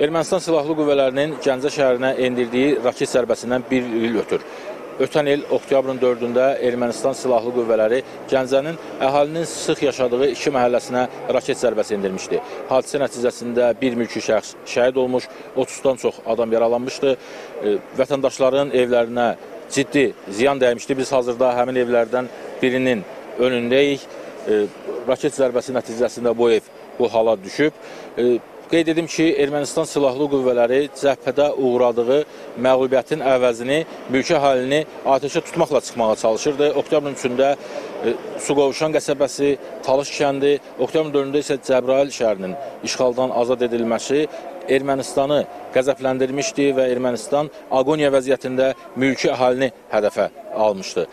Ermənistan Silahlı Qüvvələrinin Gəncə şəhərinə endirdiyi raket zərbəsindən bir il ötür. Ötən il oktyabrın 4-də Ermənistan Silahlı Qüvvələri Gəncənin əhalinin sıx yaşadığı iki məhəlləsinə raket zərbəsi endirmişdi. Hadisə nəticəsində bir mülki şəxs şəhid olmuş, 30-dan çox adam yaralanmışdı. Vətəndaşların evlərinə ciddi ziyan dəymişdi. Biz hazırda həmin evlərdən birinin önündəyik. Raket zərbəsi nəticəsində bu ev bu hala düşüb. Qeyd edim ki, Ermənistan Silahlı Qüvvələri cəbhədə uğradığı məğlubiyyətin əvəzini, mülki əhalini atəşə tutmaqla çıxmağa çalışırdı. Oktyabrın 3-də Suqovuşan qəsəbəsi, Talış kəndi, oktyabrın 4-də isə Cəbrayıl şəhərinin işğaldan azad edilməsi Ermənistanı qəzəbləndirmişdi və Ermənistan aqoniya vəziyyətində mülki əhalini hədəfə almışdı.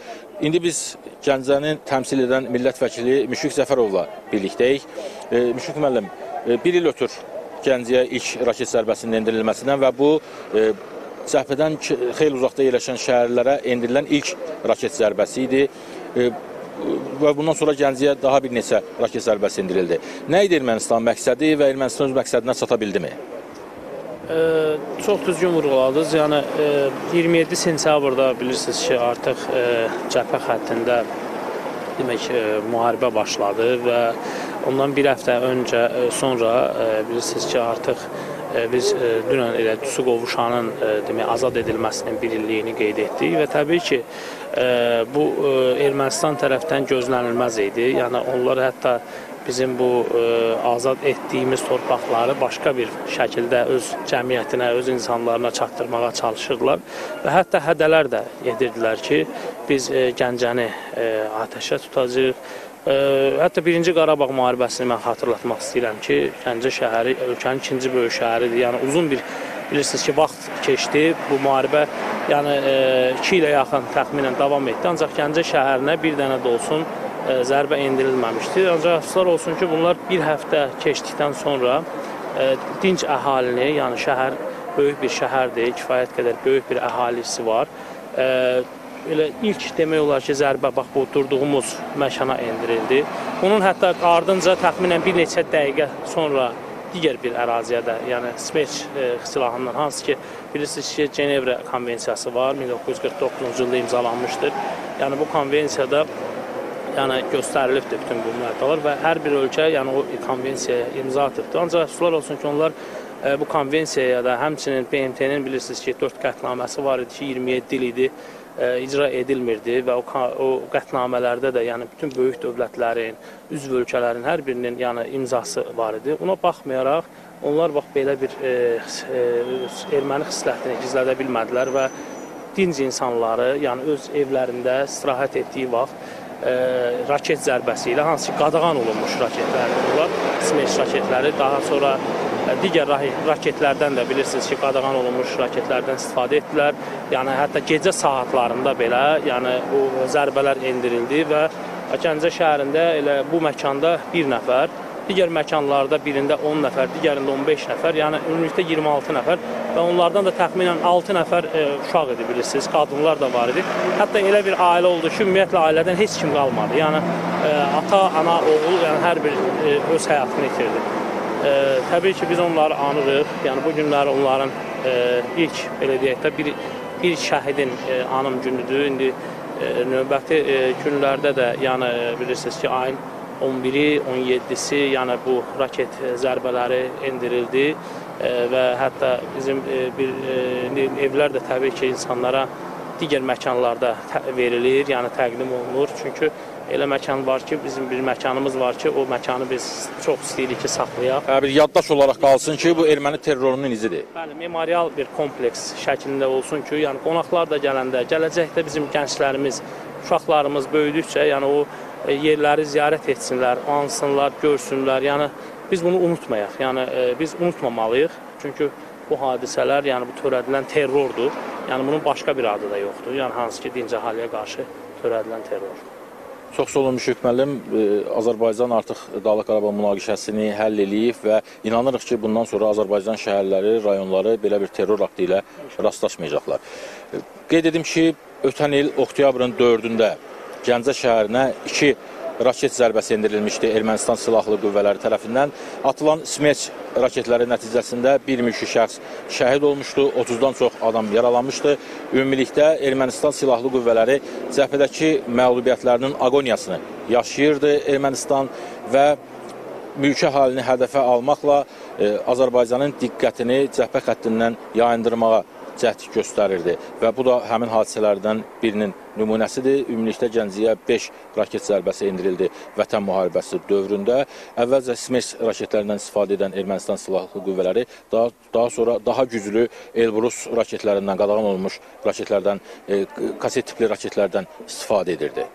İndi biz Gəncəni təmsil edən millət vəkili Müşfiq Zəfərovla birlikdəyik. Müşfiq müəllim, bir il ötür Gəncəyə ilk raket zərbəsinin endirilməsindən və bu cəbhədən xeyli uzaqda yerləşən şəhərlərə endirilən ilk raket zərbəsi idi və bundan sonra Gəncəyə daha bir neçə raket zərbəsi endirildi. Nə idi Ermənistan məqsədi və Ermənistan öz məqsədinə çata bildimi? Çox düzgün vurğuladınız. Yəni 27 sentyabrda bilirsiniz ki, artıq cəbhə xəttində demək müharibə başladı və ondan bir həftə sonra bilirsiniz ki, artıq biz dünən elə Suqovuşanın azad edilməsinin bir illiyini qeyd etdik və təbii ki, bu Ermənistan tərəfdən gözlənilməz idi. Yəni onlar hətta bizim bu azad etdiyimiz torpaqları başqa bir şəkildə öz cəmiyyətinə, öz insanlarına çatdırmağa çalışırlar və hətta hədələr də edirdilər ki, biz Gəncəni atəşə tutacağıq. Hətta 1-ci Qarabağ müharibəsini mən xatırlatmaq istəyirəm ki, Gəncə şəhəri ölkənin ikinci böyük şəhəridir. Yəni uzun bir, bilirsiniz ki, vaxt keçdi bu müharibə, yəni 2 ilə yaxın təxminən davam etdi, ancaq Gəncə şəhərinə bir dənə də olsun zərbə endirilməmişdi. Ancaq əfsuslar olsun ki, bunlar bir həftə keçdikdən sonra dinc əhalini, yəni şəhər böyük bir şəhərdir, kifayət qədər böyük bir əhalisi var. Elə ilk demək olar ki, zərbə bax bu durduğumuz məkana endirildi. Bunun hətta ardınca təxminən bir neçə dəqiqə sonra digər bir əraziyə də, yəni Smith silahından, hansı ki, bilirsiniz ki, Cenevrə konvensiyası var, 1949-cu ildə imzalanmışdır. Yəni bu konvensiyada göstərilibdir bütün bu mərtələr və hər bir ölkə o konvensiyaya imza atıbdır. Ancaq əfsuslar olsun ki, onlar bu konvensiyaya da həmçinin BMT-nin bilirsiniz ki, 4 qətnaməsi var idi ki, 27 il idi icra edilmirdi və o qətnamələrdə də bütün böyük dövlətlərin, üzv ölkələrin hər birinin imzası var idi. Buna baxmayaraq, onlar belə bir erməni xislətini gizlədə bilmədilər və dinc insanları öz evlərində istirahət etdiyi vaxt raket zərbəsi ilə, hansı ki, qadağan olunmuş raketlərdir, Smith raketləri, daha sonra digər raketlərdən də bilirsiniz ki, qadağan olunmuş raketlərdən istifadə etdilər. Yəni, hətta gecə saatlarında belə o zərbələr endirildi və Gəncə şəhərində elə bu məkanda bir nəfər, digər məkanlarda birində 10 nəfər, digərində 15 nəfər, yəni ümumilikdə 26 nəfər və onlardan da təxminən 6 nəfər uşaq idi, bilirsiniz, qadınlar da var idi. Hətta elə bir ailə oldu ki, ümumiyyətlə ailədən heç kim qalmadı. Yəni, ata, ana, oğul, yəni hər bir öz həyatını itirdi. Təbii ki, biz onları anırıq. Yəni, bu günləri onların ilk, belə deyək də, bir şəhidin anım günüdür. İndi növbəti günlərdə də, yəni, bilirsiniz ki, ayın 11-i, 17-si, yəni, bu raket zərbələri endirildi və hətta bizim evlər də təbii ki, insanlara digər məkanlarda verilir, yəni, təqdim olunur. Çünki elə məkan var ki, bizim bir məkanımız var ki, o məkanı biz çox istəyirik ki, saxlayaq. Bir yaddaş olaraq qalsın ki, bu erməni terrorunun izidir. Bəli, memorial bir kompleks şəklində olsun ki, yəni qonaqlar da gələndə, gələcəkdə bizim gənclərimiz, uşaqlarımız böyüdükcə, yəni o yerləri ziyarət etsinlər, ansınlar, görsünlər, yəni biz bunu unutmayaq, yəni biz unutmamalıyıq. Çünki bu hadisələr, yəni bu törədilən terrordur, yəni bunun başqa bir adı da yoxdur, yəni hansı ki, dinc əhaliyə qarşı törədilən terrordur. Çox sağ olun Müşfiq müəllim, Azərbaycan artıq Dağlıq Qarabağ münaqişəsini həll eləyib və inanırıq ki, bundan sonra Azərbaycan şəhərləri, rayonları belə bir terror aktı ilə rastlaşmayacaqlar. Qeyd edim ki, ötən il oktyabrın 4-də Gəncə şəhərinə iki raket zərbəsi endirilmişdi Ermənistan Silahlı Qüvvələri tərəfindən. Atılan Smith raketləri nəticəsində bir müşki şəxs şəhid olmuşdu, 30-dan çox adam yaralanmışdı. Ümumilikdə Ermənistan Silahlı Qüvvələri cəbhədəki məğlubiyyətlərinin aqoniyasını yaşayırdı Ermənistan və mülki halini hədəfə almaqla Azərbaycanın diqqətini cəbhə xəttindən yayındırmağa cəhd göstərirdi və bu da həmin hadisələrdən birinin nümunəsidir. Ümumilikdə Gəncəyə 5 raket zərbəsi endirildi Vətən müharibəsi dövründə. Əvvəlcə Smith raketlərindən istifadə edən Ermənistan Silahlı Qüvvələri daha sonra daha güclü Elbrus raketlərindən qadağan olmuş raketlərdən, kaset tipli raketlərdən istifadə edirdi.